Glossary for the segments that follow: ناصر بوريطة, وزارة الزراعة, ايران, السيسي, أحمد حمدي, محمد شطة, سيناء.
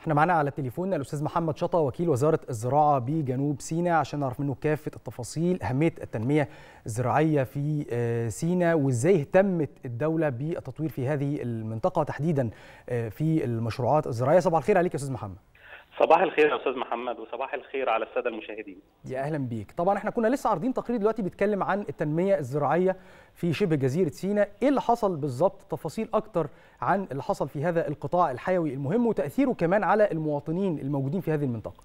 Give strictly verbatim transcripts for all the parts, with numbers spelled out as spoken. احنا معانا على التليفون الاستاذ محمد شطة وكيل وزارة الزراعة بجنوب سيناء عشان نعرف منه كافة التفاصيل أهمية التنمية الزراعية في سيناء وازاي اهتمت الدولة بالتطوير في هذه المنطقة تحديدا في المشروعات الزراعية. صباح الخير عليك يا استاذ محمد. صباح الخير يا استاذ محمد وصباح الخير على الساده المشاهدين. يا اهلا بيك. طبعا احنا كنا لسه عارضين تقرير دلوقتي بيتكلم عن التنميه الزراعيه في شبه جزيره سيناء، ايه اللي حصل بالظبط؟ تفاصيل اكتر عن اللي حصل في هذا القطاع الحيوي المهم وتاثيره كمان على المواطنين الموجودين في هذه المنطقه.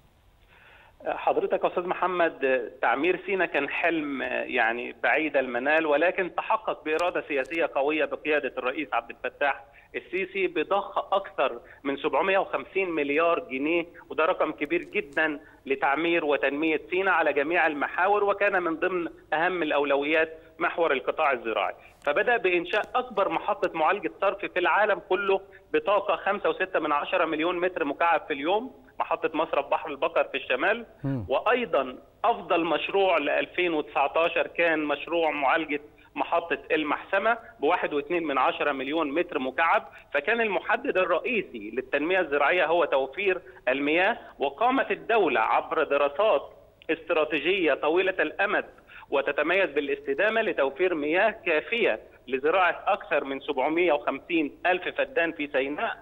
حضرتك يا استاذ محمد، تعمير سيناء كان حلم يعني بعيد المنال، ولكن تحقق باراده سياسيه قويه بقياده الرئيس عبد الفتاح السيسي بضخ اكثر من سبعمئة وخمسين مليار جنيه، وده رقم كبير جدا لتعمير وتنميه سيناء على جميع المحاور، وكان من ضمن اهم الاولويات محور القطاع الزراعي. فبدأ بإنشاء أكبر محطة معالجة صرف في العالم كله بطاقة خمسة وستة من عشرة مليون متر مكعب في اليوم، محطة مصرف بحر البقر في الشمال. وأيضا أفضل مشروع ل ألفين وتسعطاشر كان مشروع معالجة محطة المحسمة بواحد واثنين من عشرة مليون متر مكعب، فكان المحدد الرئيسي للتنمية الزراعية هو توفير المياه. وقامت الدولة عبر دراسات استراتيجية طويلة الأمد وتتميز بالاستدامة لتوفير مياه كافية لزراعة أكثر من سبعمئة وخمسين ألف فدان في سيناء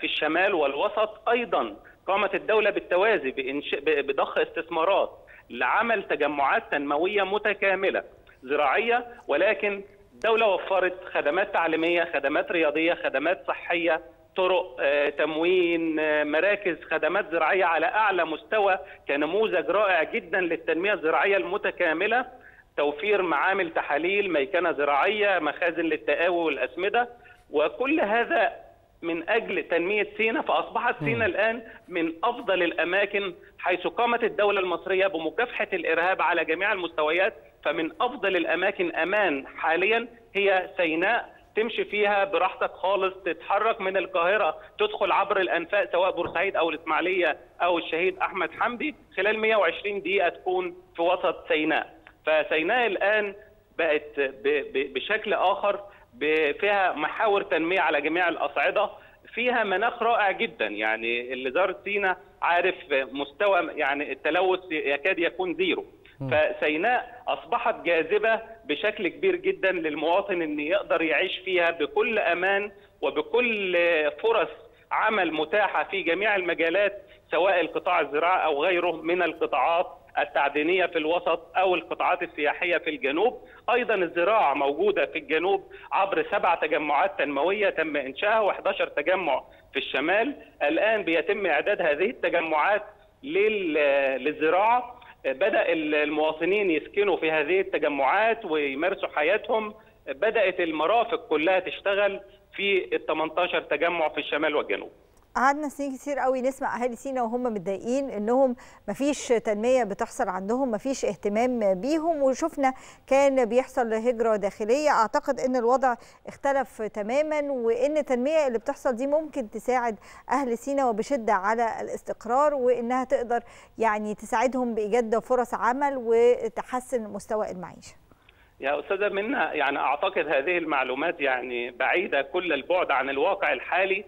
في الشمال والوسط. أيضا قامت الدولة بالتوازي بضخ استثمارات لعمل تجمعات تنموية متكاملة زراعية، ولكن الدولة وفرت خدمات تعليمية، خدمات رياضية، خدمات صحية، طرق، تموين، مراكز خدمات زراعية على أعلى مستوى كنموذج رائع جدا للتنمية الزراعية المتكاملة. توفير معامل تحاليل، ميكنة زراعية، مخازن للتقاوي والأسمدة، وكل هذا من أجل تنمية سيناء. فأصبحت سيناء الآن من أفضل الأماكن، حيث قامت الدولة المصرية بمكافحة الإرهاب على جميع المستويات، فمن أفضل الأماكن أمان حاليا هي سيناء، تمشي فيها براحتك خالص، تتحرك من القاهرة، تدخل عبر الأنفاق سواء بورسعيد أو الإسماعيلية أو الشهيد أحمد حمدي، خلال مئة وعشرين دقيقة تكون في وسط سيناء. فسيناء الآن بقت بشكل آخر فيها محاور تنمية على جميع الأصعدة، فيها مناخ رائع جدا، يعني اللي زار سيناء عارف مستوى يعني التلوث يكاد يكون زيرو. فسيناء أصبحت جاذبة بشكل كبير جدا للمواطن أن يقدر يعيش فيها بكل أمان وبكل فرص عمل متاحة في جميع المجالات، سواء القطاع الزراعي أو غيره من القطاعات التعدينية في الوسط أو القطاعات السياحية في الجنوب. أيضا الزراعة موجودة في الجنوب عبر سبع تجمعات تنموية تم إنشائها وأحد عشر تجمع في الشمال، الآن بيتم إعداد هذه التجمعات للزراعة. بدأ المواطنين يسكنوا في هذه التجمعات ويمارسوا حياتهم، بدأت المرافق كلها تشتغل في ال ثمانية عشر تجمع في الشمال والجنوب. قعدنا سنين كتير قوي نسمع اهالي سيناء وهم متضايقين انهم مفيش تنميه بتحصل عندهم، مفيش اهتمام بيهم، وشفنا كان بيحصل هجره داخليه. اعتقد ان الوضع اختلف تماما، وان التنميه اللي بتحصل دي ممكن تساعد اهل سيناء وبشده على الاستقرار، وانها تقدر يعني تساعدهم بايجاد فرص عمل وتحسن مستوى المعيشه. يا استاذه منى، يعني اعتقد هذه المعلومات يعني بعيده كل البعد عن الواقع الحالي.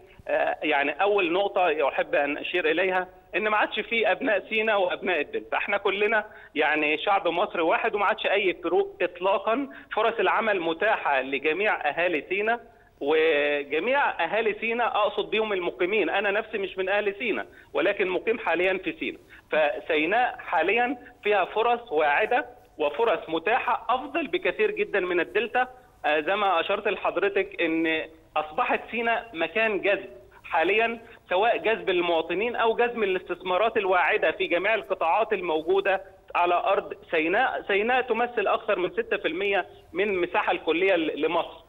يعني أول نقطة أحب أن أشير إليها إن ما عادش في أبناء سيناء وأبناء الدلتا، إحنا كلنا يعني شعب مصري واحد، وما عادش أي فروق إطلاقا. فرص العمل متاحة لجميع أهالي سيناء، وجميع أهالي سيناء أقصد بيهم المقيمين، أنا نفسي مش من أهل سيناء ولكن مقيم حاليا في سيناء. فسيناء حاليا فيها فرص واعدة وفرص متاحة أفضل بكثير جدا من الدلتا. زي ما أشرت لحضرتك إن أصبحت سيناء مكان جذب حاليا، سواء جذب المواطنين أو جذب الاستثمارات الواعدة في جميع القطاعات الموجودة على أرض سيناء. سيناء تمثل أكثر من ستة في المئة من المساحة الكلية لمصر،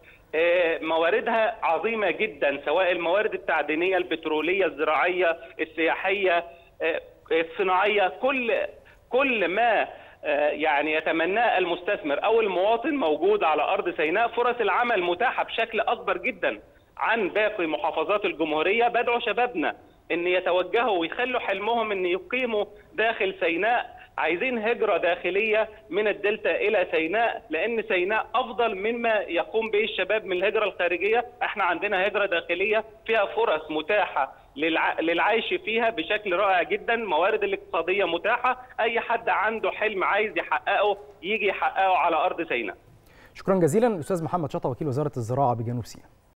مواردها عظيمة جدا، سواء الموارد التعدينية، البترولية، الزراعية، السياحية، الصناعية، كل كل ما يعني يتمناه المستثمر أو المواطن موجود على أرض سيناء. فرص العمل متاحة بشكل أكبر جدا عن باقي محافظات الجمهورية. بدعو شبابنا أن يتوجهوا ويخلوا حلمهم أن يقيموا داخل سيناء، عايزين هجرة داخلية من الدلتا إلى سيناء، لأن سيناء أفضل مما يقوم به الشباب من الهجرة الخارجية. احنا عندنا هجرة داخلية فيها فرص متاحة للع... للعيش فيها بشكل رائع جدا، موارد الاقتصادية متاحة، أي حد عنده حلم عايز يحققه يجي يحققه على أرض سيناء. شكرا جزيلا الأستاذ محمد شطة، وكيل وزارة الزراعة بجنوب سيناء.